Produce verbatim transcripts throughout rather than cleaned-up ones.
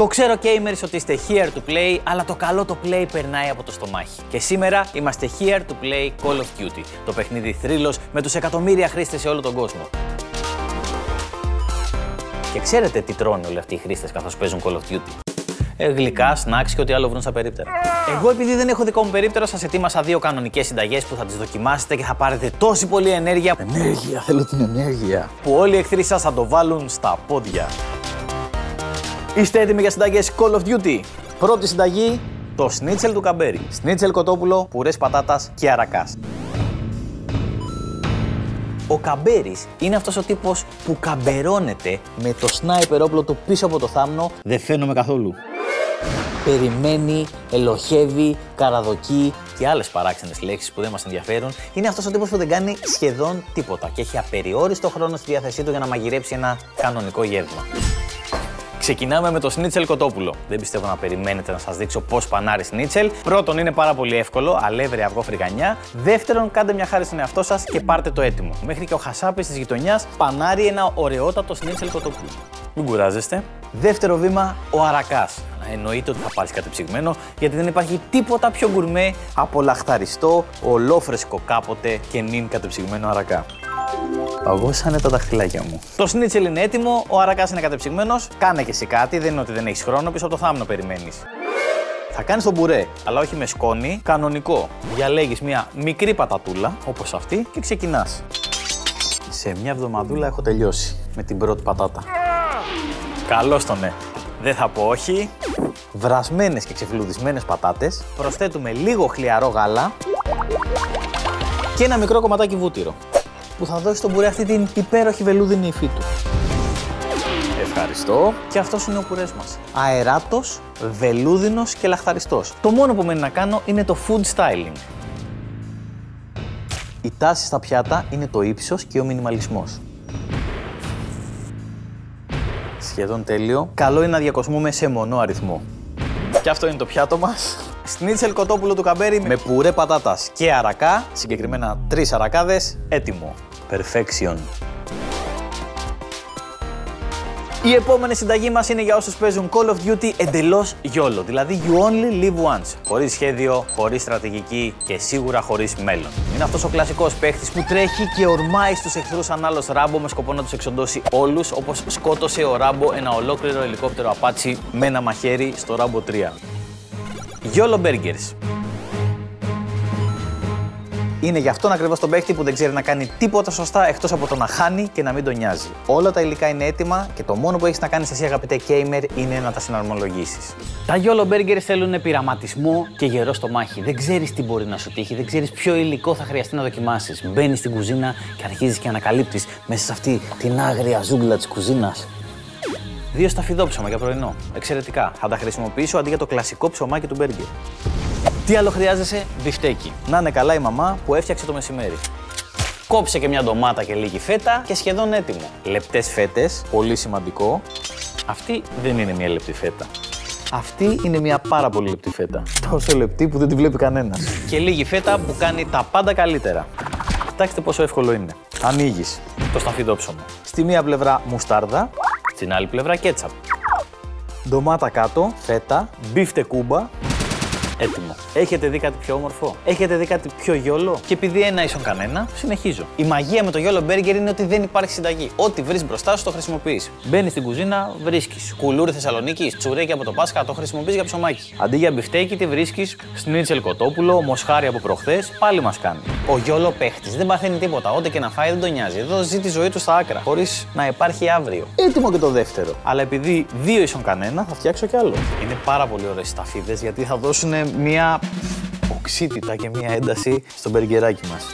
Το ξέρω, gamers, ότι είστε here to play, αλλά το καλό το play περνάει από το στομάχι. Και σήμερα είμαστε here to play Call of Duty, το παιχνίδι θρύλος με τους εκατομμύρια χρήστες σε όλο τον κόσμο. Και ξέρετε τι τρώνε όλοι αυτοί οι χρήστες καθώς παίζουν Call of Duty. Ε, γλυκά, σνακς και ό,τι άλλο βρουν στα περίπτερα. Εγώ, επειδή δεν έχω δικό μου περίπτερο, σας ετοίμασα δύο κανονικές συνταγές που θα τις δοκιμάσετε και θα πάρετε τόση πολλή ενέργεια. Ενέργεια, θέλω την ενέργεια. Που όλοι οι εχθροί σας θα το βάλουν στα πόδια. Είστε έτοιμοι για συνταγές Call of Duty? Πρώτη συνταγή, το σνίτσελ του καμπέρι. Σνίτσελ κοτόπουλο, πουρές πατάτας και αρακάς. Ο καμπέρις είναι αυτός ο τύπος που καμπερώνεται με το σνάιπερ όπλο του πίσω από το θάμνο. Δεν φαίνομαι καθόλου. Περιμένει, ελοχεύει, καραδοκεί και άλλες παράξενες λέξεις που δεν μας ενδιαφέρουν. Είναι αυτός ο τύπος που δεν κάνει σχεδόν τίποτα και έχει απεριόριστο χρόνο στη διάθεσή του για να μαγειρέψει ένα κανονικό γεύμα. Ξεκινάμε με το σνίτσελ κοτόπουλο. Δεν πιστεύω να περιμένετε να σας δείξω πώς πανάρει σνίτσελ. Πρώτον, είναι πάρα πολύ εύκολο, αλεύρι, αυγό, φρυγανιά. Δεύτερον, κάντε μια χάρη στον εαυτό σας και πάρτε το έτοιμο. Μέχρι και ο χασάπης της γειτονιάς πανάρει ένα ωραιότατο σνίτσελ κοτόπουλο. Μην κουράζεστε. Δεύτερο βήμα, ο αρακάς. Εννοείται ότι θα πάρεις κάτι ψυγμένο, γιατί δεν υπάρχει τίποτα πιο γκουρμέ από λαχταριστό, ολόφρεσκο κάποτε και νυν κατεψυγμένο αρακά. Παγώσανε τα δαχτυλάκια μου. Το σνίτσελ είναι έτοιμο, ο αρακάς είναι κατεψυγμένος. Κάνε και εσύ κάτι, δεν είναι ότι δεν έχεις χρόνο, πίσω από το θάμνο περιμένεις. Θα κάνεις τον μπουρέ, αλλά όχι με σκόνη, κανονικό. Διαλέγεις μια μικρή πατατούλα, όπως αυτή, και ξεκινάς. Σε μια εβδομαδούλα έχω τελειώσει με την πρώτη πατάτα. Καλώς το ναι. Δεν θα πω όχι. Βρασμένες και ξεφλουδισμένες πατάτες. Προσθέτουμε λίγο χλιαρό γάλα και ένα μικρό κομματάκι βούτυρο, που θα δώσει στον πουρέ αυτή την υπέροχη βελούδινη υφή του. Ευχαριστώ. Και αυτός είναι ο πουρές μας. Αεράτος, βελούδινος και λαχταριστός. Το μόνο που μένει να κάνω είναι το food styling. Η τάση στα πιάτα είναι το ύψος και ο μινιμαλισμός. Σχεδόν τέλειο. Καλό είναι να διακοσμούμε σε μονό αριθμό. Και αυτό είναι το πιάτο μας. Σνίτσελ κοτόπουλο του καμπέρι με πουρέ πατάτας και αρακά, συγκεκριμένα τρεις αρακάδες, έτοιμο. Perfection. Η επόμενη συνταγή μας είναι για όσους παίζουν Call of Duty εντελώς γιόλο, δηλαδή you only live once. Χωρίς σχέδιο, χωρίς στρατηγική και σίγουρα χωρίς μέλλον. Είναι αυτός ο κλασικός παίχτης που τρέχει και ορμάει στους εχθρούς αν άλλος Ράμπο με σκοπό να τους εξοντώσει όλους, όπως σκότωσε ο Ράμπο ένα ολόκληρο ελικόπτερο Apache με ένα μαχαίρι στο Rambo τρία. γιόλο Burgers. Είναι γι' αυτόν ακριβώς τον παίκτη που δεν ξέρει να κάνει τίποτα σωστά εκτός από το να χάνει και να μην τον νοιάζει. Όλα τα υλικά είναι έτοιμα και το μόνο που έχεις να κάνεις εσύ, αγαπητέ gamer, είναι να τα συναρμολογήσεις. Τα YOLO Burgers θέλουν πειραματισμό και γερό στο μάχη. Δεν ξέρεις τι μπορεί να σου τύχει, δεν ξέρεις ποιο υλικό θα χρειαστεί να δοκιμάσεις. Μπαίνεις στην κουζίνα και αρχίζεις και ανακαλύπτεις μέσα σε αυτή την άγρια ζούγκλα της κουζίνας. Δύο σταφυδόψωμα για πρωινό. Εξαιρετικά. Θα τα χρησιμοποιήσω αντί για το κλασικό ψωμάκι του μπέργκερ. Τι άλλο χρειάζεσαι? Μπιφτέκι. Να είναι καλά η μαμά που έφτιαξε το μεσημέρι. Κόψε και μια ντομάτα και λίγη φέτα και σχεδόν έτοιμο. Λεπτές φέτες, πολύ σημαντικό. Αυτή δεν είναι μια λεπτή φέτα. Αυτή είναι μια πάρα πολύ λεπτή φέτα. Τόσο λεπτή που δεν τη βλέπει κανένας. Και λίγη φέτα που κάνει τα πάντα καλύτερα. Κοιτάξτε πόσο εύκολο είναι. Ανοίγεις το σταφυδόψωμα. Στη μία πλευρά μουστάρδα, στην άλλη πλευρά κέτσαπ. Ντομάτα κάτω, φέτα, μπιφτε κούμπα. Έτοιμο. Έχετε δει κάτι πιο όμορφο? Έχετε δει κάτι πιο γιόλο? Και επειδή ένα ίσον κανένα, συνεχίζω. Η μαγεία με το γιόλο μπέργκερ είναι ότι δεν υπάρχει συνταγή. Ό,τι βρεις μπροστά σου το χρησιμοποιείς. Μπαίνεις στην κουζίνα, βρίσκεις. Κουλούρι Θεσσαλονίκης, τσουρέκι από το Πάσχα, το χρησιμοποιείς για ψωμάκι. Αντί για μπιφτέκι, τι βρίσκεις? Σνίτσελ κοτόπουλο, μοσχάρι από προχθές, πάλι μας κάνει. Ο γιόλο παίχτης δεν παθαίνει τίποτα. Ό,τι και να φάει δεν τον νοιάζει. Εδώ ζει τη ζωή του στα άκρα, χωρίς να υπάρχει αύριο. Έτοιμο και το δεύτερο. Αλλά επειδή δύο ίσον κανένα, θα φτιάξω κι άλλο. Είναι πάρα πολύ ωραίες σταφίδες γιατί θα δώσουν μια οξύτητα και μια ένταση στο μπεργκεράκι μας.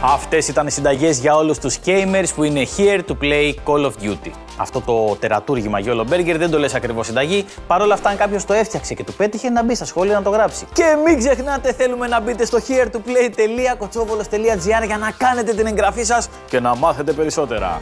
Αυτές ήταν οι συνταγές για όλους τους gamers που είναι here to play Call of Duty. Αυτό το τερατούργημα YOLO Burger δεν το λες ακριβώς συνταγή. Παρ' όλα αυτά, αν κάποιος το έφτιαξε και του πέτυχε, να μπει στα σχόλια να το γράψει. Και μην ξεχνάτε, θέλουμε να μπείτε στο here to play τελεία κοτσόβολος τελεία gr για να κάνετε την εγγραφή σας και να μάθετε περισσότερα.